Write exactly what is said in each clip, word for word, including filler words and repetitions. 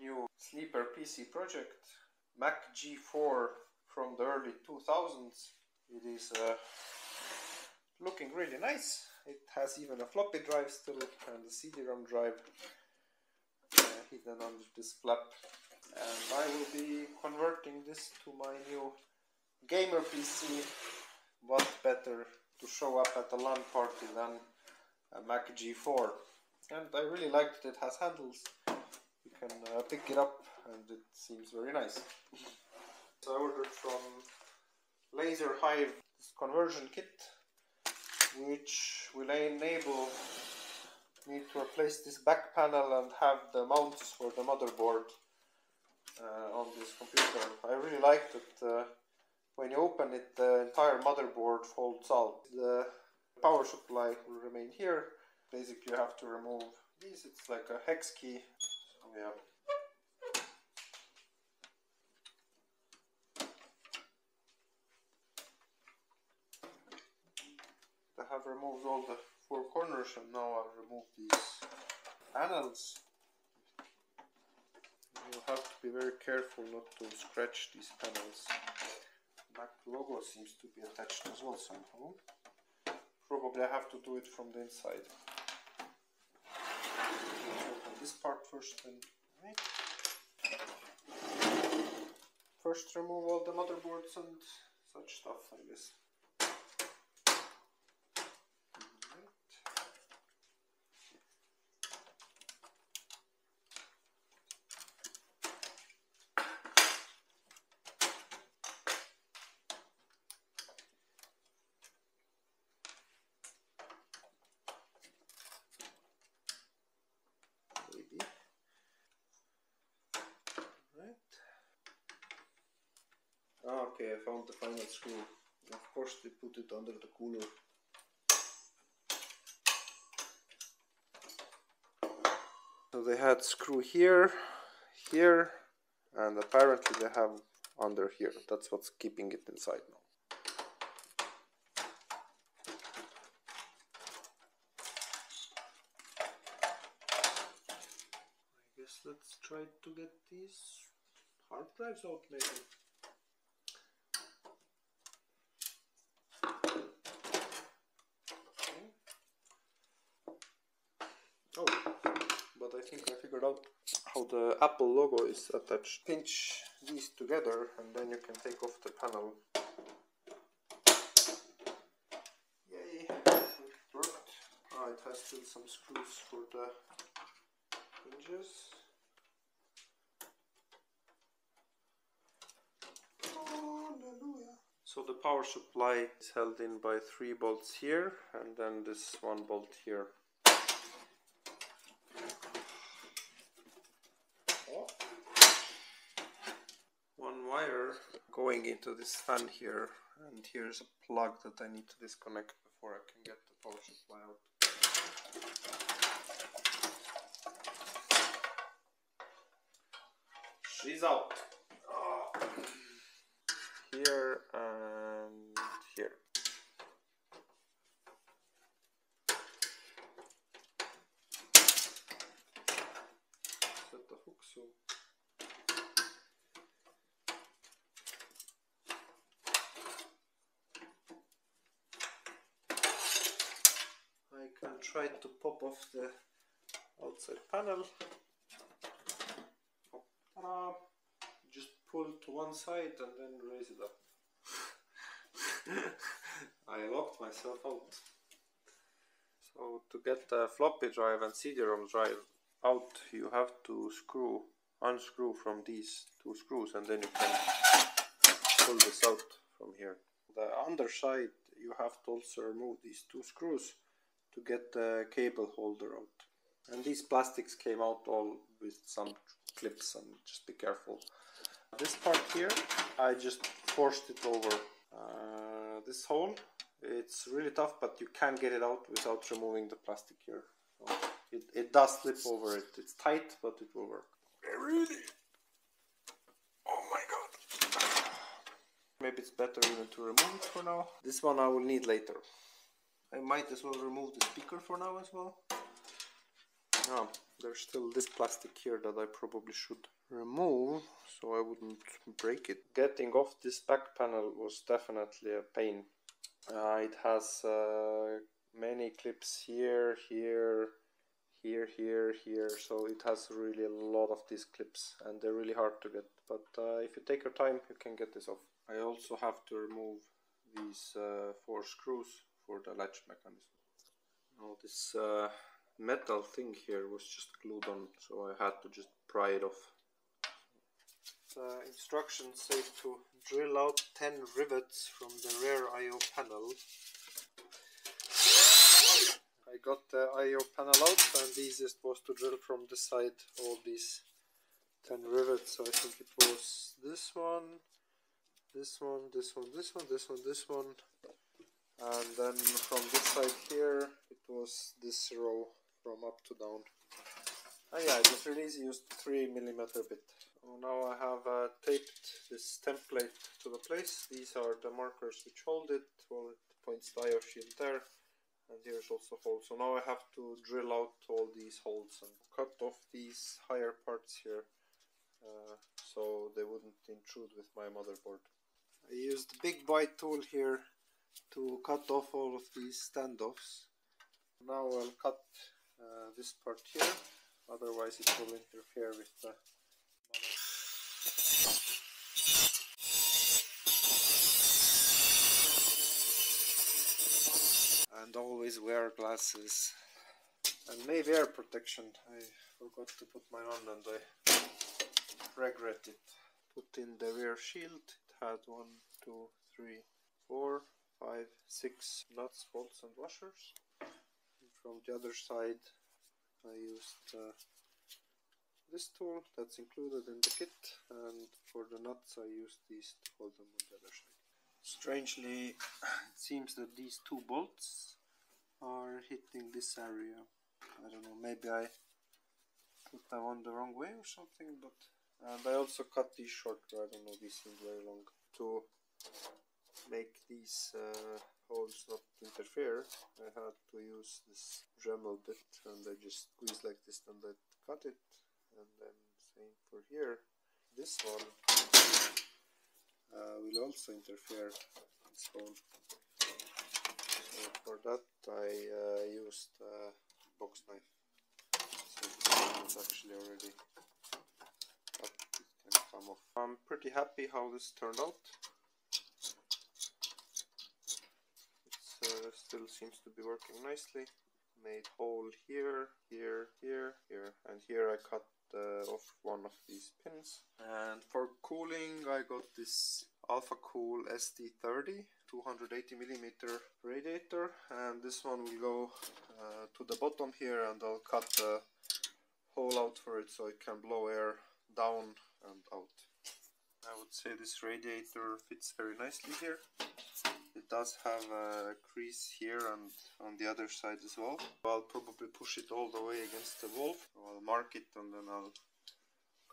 new sleeper P C project, Mac G four from the early two thousands. It is uh, looking really nice. It has even a floppy drive still and a C D ROM drive uh, hidden under this flap. And I will be converting this to my new gamer P C. What better to show up at a LAN party than a Mac G four? And I really like that it has handles. You can uh, pick it up and it seems very nice. So I ordered from LaserHive this conversion kit, which will enable me to replace this back panel and have the mounts for the motherboard uh, on this computer. I really like that uh, when you open it, the entire motherboard folds out. The power supply will remain here. Basically, you have to remove these. It's like a hex key. So, yeah. I have removed all the four corners, and now I'll remove these panels. You'll have to be very careful not to scratch these panels. Mac logo seems to be attached as well somehow. Probably I have to do it from the inside. Open this part first, then. Right. First remove all the motherboards and such stuff, I guess. Okay, I found the final screw. Of course they put it under the cooler. So they had screw here, here, and apparently they have under here. That's what's keeping it inside now. I guess let's try to get these hard drives out maybe. How the Apple logo is attached. Pinch these together and then you can take off the panel. Yay, it worked. Ah, it has still some screws for the hinges. Hallelujah. So the power supply is held in by three bolts here and then this one bolt here. Going into this fan here, and here's a plug that I need to disconnect before I can get the power supply out. She's out. Oh. Here and here. Set the hook so. And try to pop off the outside panel. Oh, just pull it to one side and then raise it up. I locked myself out. So to get the floppy drive and C D ROM drive out, you have to screw, unscrew from these two screws, and then you can pull this out from here. The underside, you have to also remove these two screws to get the cable holder out. And these plastics came out all with some clips, and just be careful. This part here, I just forced it over uh, this hole. It's really tough, but you can get it out without removing the plastic here. So it, it does slip over it. It's tight, but it will work. Really? Oh my god. Maybe it's better even to remove it for now. This one I will need later. I might as well remove the speaker for now as well. Oh, There's still this plastic here that I probably should remove so I wouldn't break it. Getting off this back panel was definitely a pain. Uh, it has uh, many clips here, here, here, here, here, so it has really a lot of these clips and they're really hard to get, but uh, if you take your time you can get this off. I also have to remove these uh, four screws for the latch mechanism. Now this uh, metal thing here was just glued on, so I had to just pry it off. The instructions say to drill out ten rivets from the rear I O panel. I got the I O panel out, and the easiest was to drill from the side all these ten rivets. So I think it was this one, this one, this one, this one, this one, this one, and then from this side here it was this row from up to down. And yeah, it was really easy, used three millimeter bit. So now I have uh, taped this template to the place. These are the markers which hold it. Well, it points to the I O shield there, and here's also a hole. So now I have to drill out all these holes and cut off these higher parts here uh, so they wouldn't intrude with my motherboard. I used the big bite tool here to cut off all of these standoffs. Now I'll cut uh, this part here, otherwise it will interfere with the and always wear glasses and maybe air protection. I forgot to put mine on and I regret it. Put in the rear shield. It had one, two, three, four, five, six nuts, bolts and washers. And from the other side I used uh, this tool that's included in the kit, and for the nuts I used these to hold them on the other side. Strangely, it seems that these two bolts are hitting this area. I don't know, maybe I put them on the wrong way or something, but... And I also cut these short, I don't know, these seem very long, to make these uh, holes not interfere. I had to use this Dremel bit, and I just squeeze like this and I cut it. And then same for here. This one... Uh, will also interfere with its own. So for that I uh, used a uh, box knife. So it's actually already cut, it can come off. I'm pretty happy how this turned out. It uh, still seems to be working nicely. Made hole here, here, here, here, and here I cut Uh, off one of these pins. And for cooling I got this Alphacool S T thirty two hundred eighty millimeter radiator, and this one will go uh, to the bottom here, and I'll cut the hole out for it so it can blow air down and out. I would say this radiator fits very nicely here. It does have a crease here and on the other side as well. I'll probably push it all the way against the wall. I'll mark it and then I'll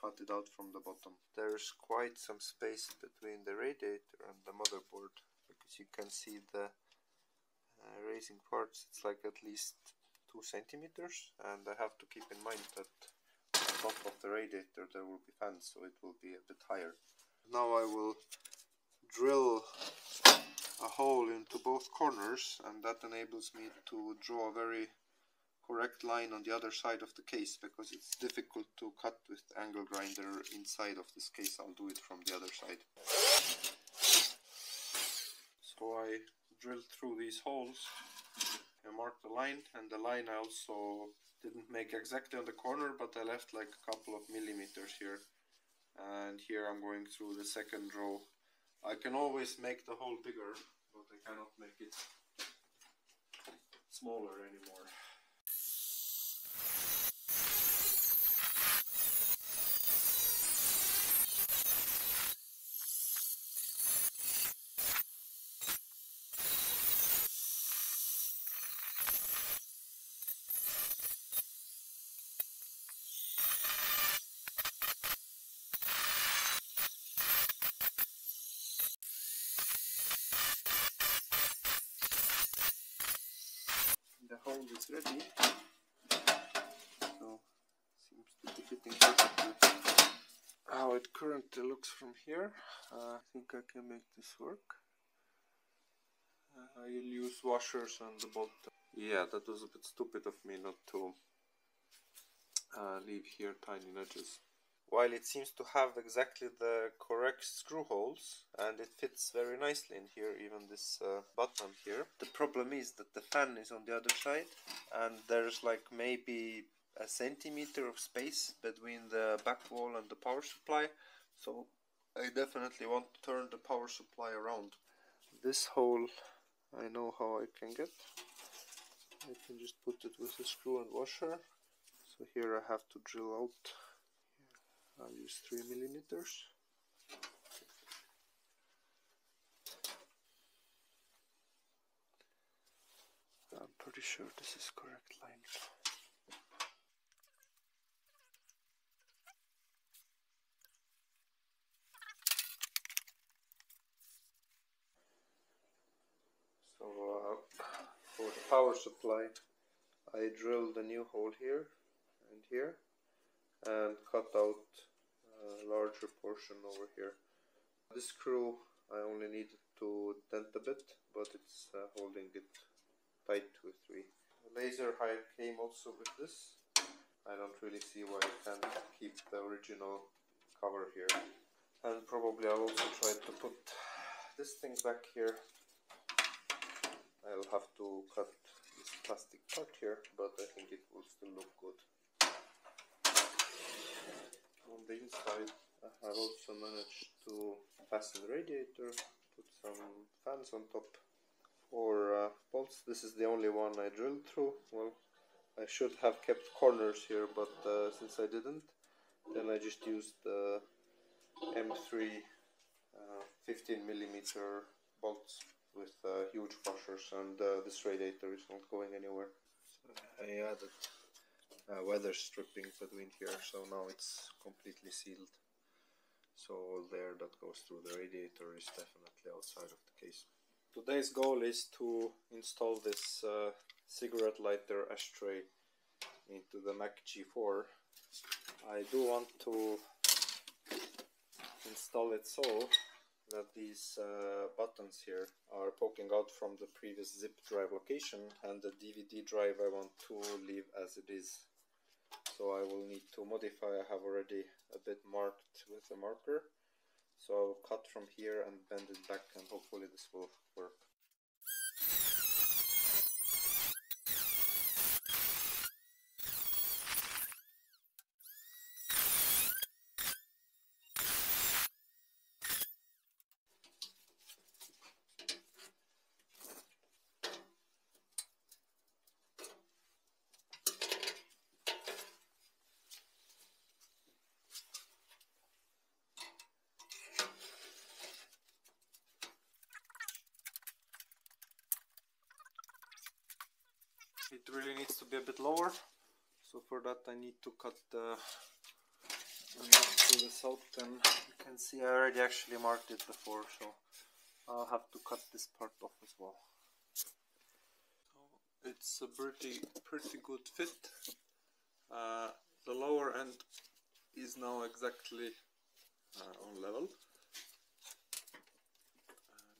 cut it out from the bottom. There's quite some space between the radiator and the motherboard, because you can see the uh, raising parts. It's like at least two centimeters, and I have to keep in mind that on top of the radiator there will be fans, so it will be a bit higher. Now I will drill a hole into both corners, and that enables me to draw a very correct line on the other side of the case, because it's difficult to cut with the angle grinder inside of this case. I'll do it from the other side. So I drilled through these holes and marked the line, and the line I also didn't make exactly on the corner, but I left like a couple of millimeters here, and here I'm going through the second row. I can always make the hole bigger, but I cannot make it smaller anymore. The hole is ready, so if you can see how it currently looks from here. uh, I think I can make this work. uh, I'll use washers on the bottom. Yeah, that was a bit stupid of me not to uh, leave here tiny notches. While it seems to have exactly the correct screw holes and it fits very nicely in here, even this uh, button here, the problem is that the fan is on the other side and there's like maybe a centimeter of space between the back wall and the power supply, so I definitely want to turn the power supply around. This hole, I know how I can get. I can just put it with a screw and washer. So here I have to drill out. I'll use three millimeters. I'm pretty sure this is correct line. So uh, for the power supply, I drilled a new hole here and here, and cut out a larger portion over here. This screw I only needed to dent a bit, but it's uh, holding it tight with three. The LaserHive came also with this. I don't really see why I can't keep the original cover here. And probably I'll also try to put this thing back here. I'll have to cut this plastic part here, but I think it will still look good. On the inside, I have also managed to fasten the radiator, put some fans on top for uh, bolts. This is the only one I drilled through. Well, I should have kept corners here, but uh, since I didn't, then I just used the M three uh, fifteen millimeter bolts with uh, huge washers, and uh, this radiator is not going anywhere. So I added Uh, weather stripping between here, so now it's completely sealed, so all the air that goes through the radiator is definitely outside of the case. Today's goal is to install this uh, cigarette lighter ashtray into the Mac G four. I do want to install it so that these uh, buttons here are poking out from the previous zip drive location, and the D V D drive I want to leave as it is. So I will need to modify. I have already a bit marked with a marker, so I will cut from here and bend it back, and hopefully this will work. It really needs to be a bit lower, so for that I need to cut the nut to this out, and you can see I already actually marked it before, so I'll have to cut this part off as well. So it's a pretty, pretty good fit. Uh, the lower end is now exactly uh, on level.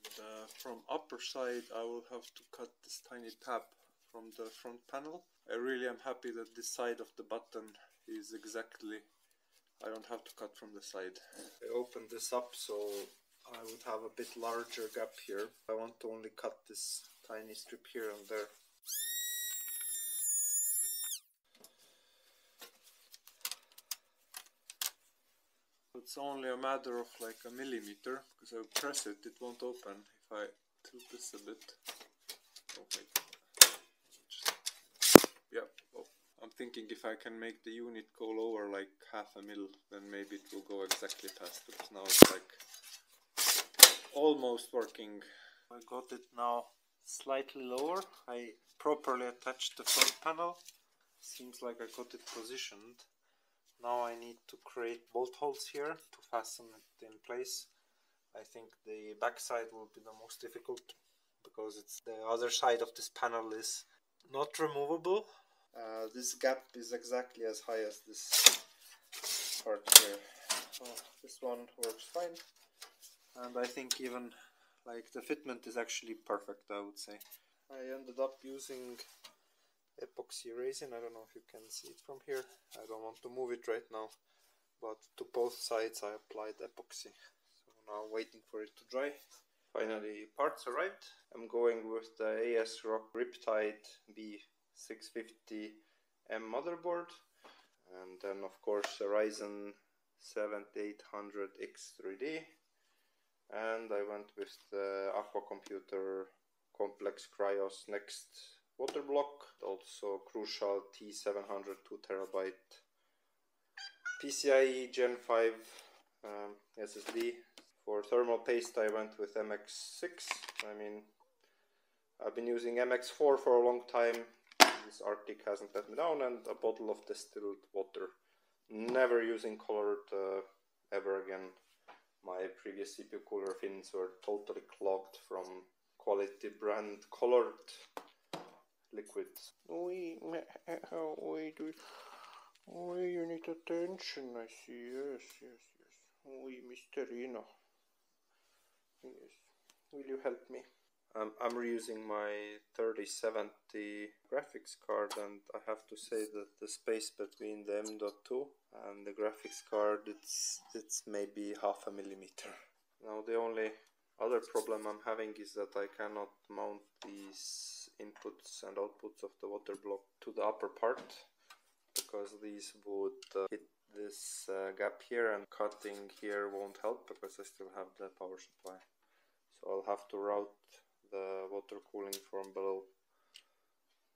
And uh, from upper side I will have to cut this tiny tab from the front panel. I really am happy that this side of the button is exactly, I don't have to cut from the side. I opened this up so I would have a bit larger gap here. I want to only cut this tiny strip here and there. It's only a matter of like a millimeter, because I press it, it won't open. If I tilt this a bit, okay. Yeah, well, I'm thinking if I can make the unit go lower like half a mil, then maybe it will go exactly past, because now it's like almost working. I got it now slightly lower. I properly attached the front panel. Seems like I got it positioned. Now I need to create bolt holes here to fasten it in place. I think the back side will be the most difficult, because it's the other side of this panel is not removable. Uh, this gap is exactly as high as this part here. So this one works fine, and I think even like the fitment is actually perfect, I would say. I ended up using epoxy resin. I don't know if you can see it from here, I don't want to move it right now, but to both sides I applied epoxy. So now waiting for it to dry. Finally parts arrived. I'm going with the ASRock Riptide B six fifty M motherboard, and then of course the Ryzen seventy-eight hundred X three D, and I went with the Aqua Computer Cuplex Kryos Next water block, also Crucial T seven hundred two terabyte PCIe Gen five um, S S D. For thermal paste I went with M X six. I mean, I've been using M X four for a long time. This Arctic hasn't let me down, and a bottle of distilled water. Never using colored uh, ever again. My previous C P U cooler fins were totally clogged from quality brand colored liquids. We, we do. We, you need attention. I see. Yes, yes, yes. We, Mister Rino. Yes. Will you help me? Um, I'm reusing my thirty seventy graphics card, and I have to say that the space between the M dot two and the graphics card, it's it's maybe half a millimeter. Now the only other problem I'm having is that I cannot mount these inputs and outputs of the water block to the upper part, because these would uh, hit this uh, gap here, and cutting here won't help because I still have the power supply. So I'll have to route the water cooling from below.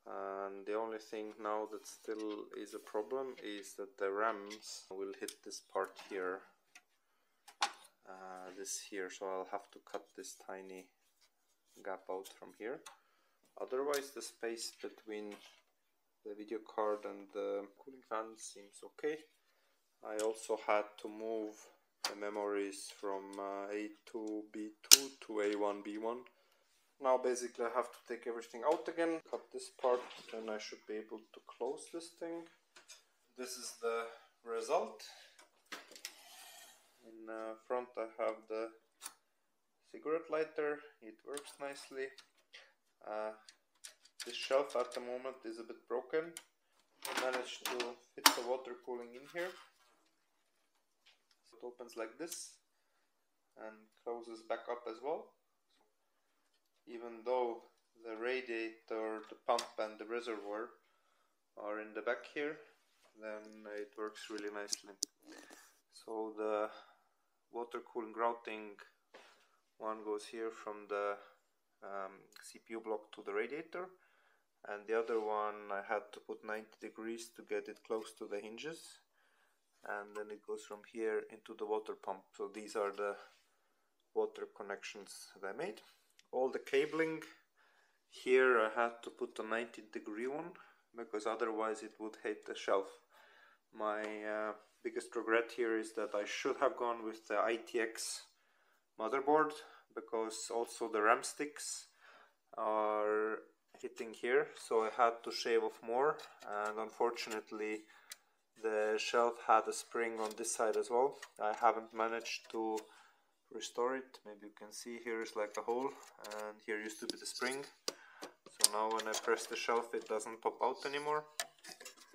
And the only thing now that still is a problem is that the RAMs will hit this part here, uh, this here, so I'll have to cut this tiny gap out from here. Otherwise the space between the video card and the cooling fan seems okay. I also had to move the memories from uh, A two B two to A one B one. Now basically I have to take everything out again, cut this part, and I should be able to close this thing. This is the result. In uh, front I have the cigarette lighter, it works nicely. Uh, this shelf at the moment is a bit broken. I managed to fit the water cooling in here. So it opens like this and closes back up as well. Even though the radiator, the pump and the reservoir are in the back here, then it works really nicely. So the water cooling routing one goes here from the um, C P U block to the radiator, and the other one I had to put ninety degrees to get it close to the hinges, and then it goes from here into the water pump. So these are the water connections that I made. All the cabling here I had to put a ninety degree one, because otherwise it would hit the shelf. My uh, biggest regret here is that I should have gone with the I T X motherboard, because also the RAM sticks are hitting here, so I had to shave off more, and unfortunately the shelf had a spring on this side as well. I haven't managed to restore it. Maybe you can see here is like a hole, and here used to be the spring. So now when I press the shelf it doesn't pop out anymore,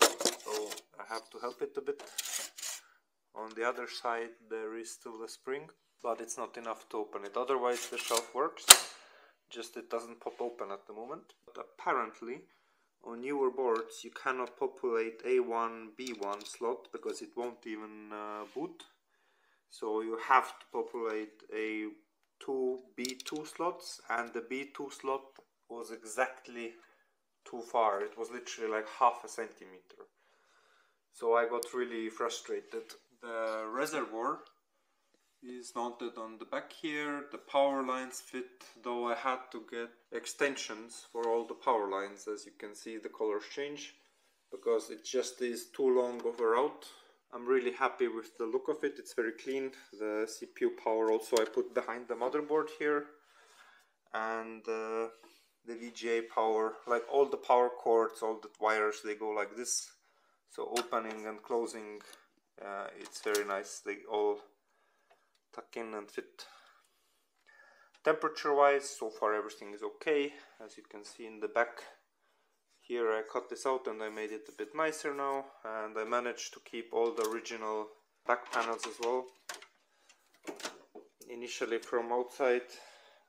so I have to help it a bit. On the other side there is still the spring, but it's not enough to open it. Otherwise the shelf works, just it doesn't pop open at the moment. But apparently on newer boards you cannot populate A one B one slot, because it won't even uh, boot. So you have to populate A two B two slots, and the B two slot was exactly too far. It was literally like half a centimeter. So I got really frustrated. The reservoir is mounted on the back here. The power lines fit, though I had to get extensions for all the power lines. As you can see the colors change, because it just is too long of a route. I'm really happy with the look of it, it's very clean. The C P U power also I put behind the motherboard here, and uh, the V G A power, like all the power cords, all the wires, they go like this. So opening and closing Uh, it's very nice, they all tuck in and fit. Temperature wise, so far everything is okay. As you can see in the back here, I cut this out and I made it a bit nicer now, and I managed to keep all the original back panels as well. Initially from outside,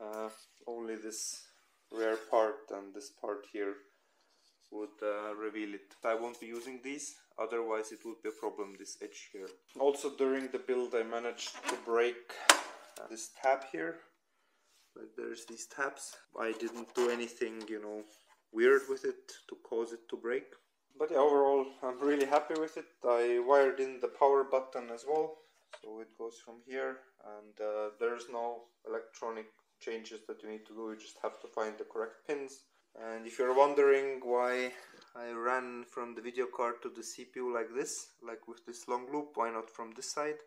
uh, only this rear part and this part here would uh, reveal it. I won't be using these, otherwise it would be a problem, this edge here. Also during the build I managed to break uh, this tab here. Like there's these tabs. I didn't do anything, you know, weird with it to cause it to break. But yeah, overall I'm really happy with it. I wired in the power button as well, so it goes from here, and uh, there's no electronic changes that you need to do. You just have to find the correct pins. And if you're wondering why I ran from the video card to the C P U like this, like with this long loop, why not from this side?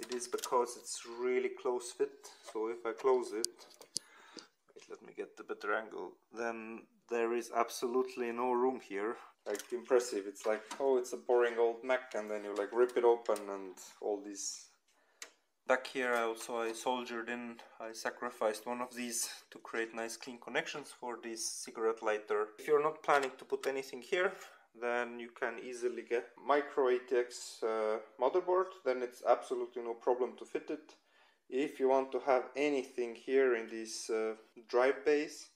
It is because it's really close fit. So if I close it, wait, let me get the better angle, then there is absolutely no room here. Like impressive, it's like, oh, it's a boring old Mac, and then you like rip it open and all these. Back here I also I soldiered in, I sacrificed one of these to create nice clean connections for this cigarette lighter. If you're not planning to put anything here, then you can easily get micro A T X uh, motherboard, then it's absolutely no problem to fit it. If you want to have anything here in this uh, drive base,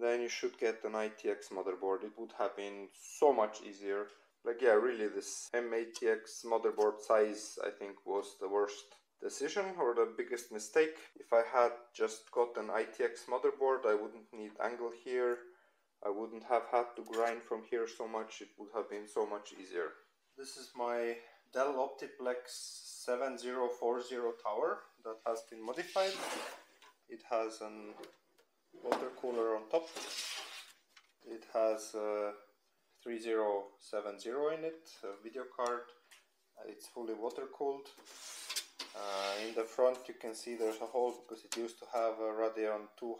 then you should get an I T X motherboard. It would have been so much easier. Like yeah, really this mATX motherboard size I think was the worst decision or the biggest mistake. If I had just got an I T X motherboard, I wouldn't need angle here. I wouldn't have had to grind from here so much, it would have been so much easier. This is my Dell Optiplex seven oh four oh tower that has been modified. It has an water cooler on top. It has a thirty seventy in it, a video card. It's fully water cooled. Uh, in the front you can see there's a hole because it used to have a Radeon two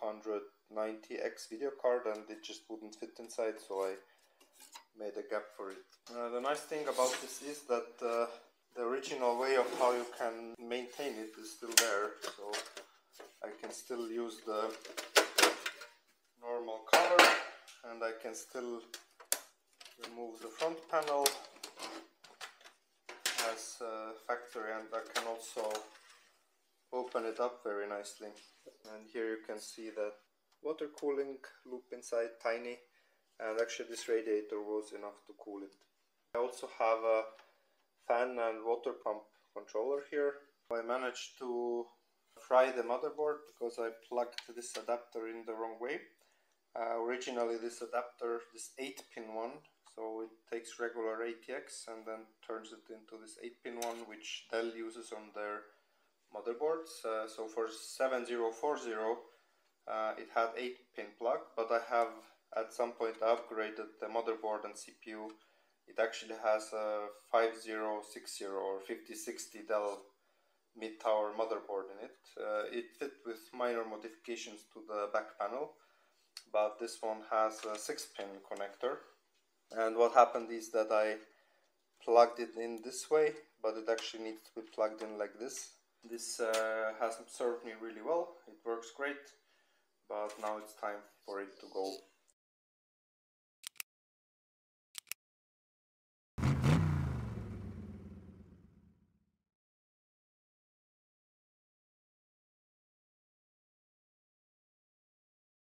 ninety X video card and it just wouldn't fit inside, so I made a gap for it. Uh, the nice thing about this is that uh, the original way of how you can maintain it is still there, so I can still use the normal cover and I can still remove the front panel as uh, factory, and I can also open it up very nicely. And here you can see that water cooling loop inside, tiny, and actually this radiator was enough to cool it. I also have a fan and water pump controller here. I managed to fry the motherboard because I plugged this adapter in the wrong way. Uh, originally this adapter, this eight pin one, so it takes regular A T X and then turns it into this eight pin one, which Dell uses on their motherboards. Uh, so for seven oh four oh, Uh, it had eight pin plug, but I have at some point upgraded the motherboard and C P U. It actually has a fifty sixty or fifty sixty Dell mid-tower motherboard in it. Uh, it fit with minor modifications to the back panel, but this one has a six pin connector. And what happened is that I plugged it in this way, but it actually needs to be plugged in like this. This uh, has served me really well, it works great. But now it's time for it to go.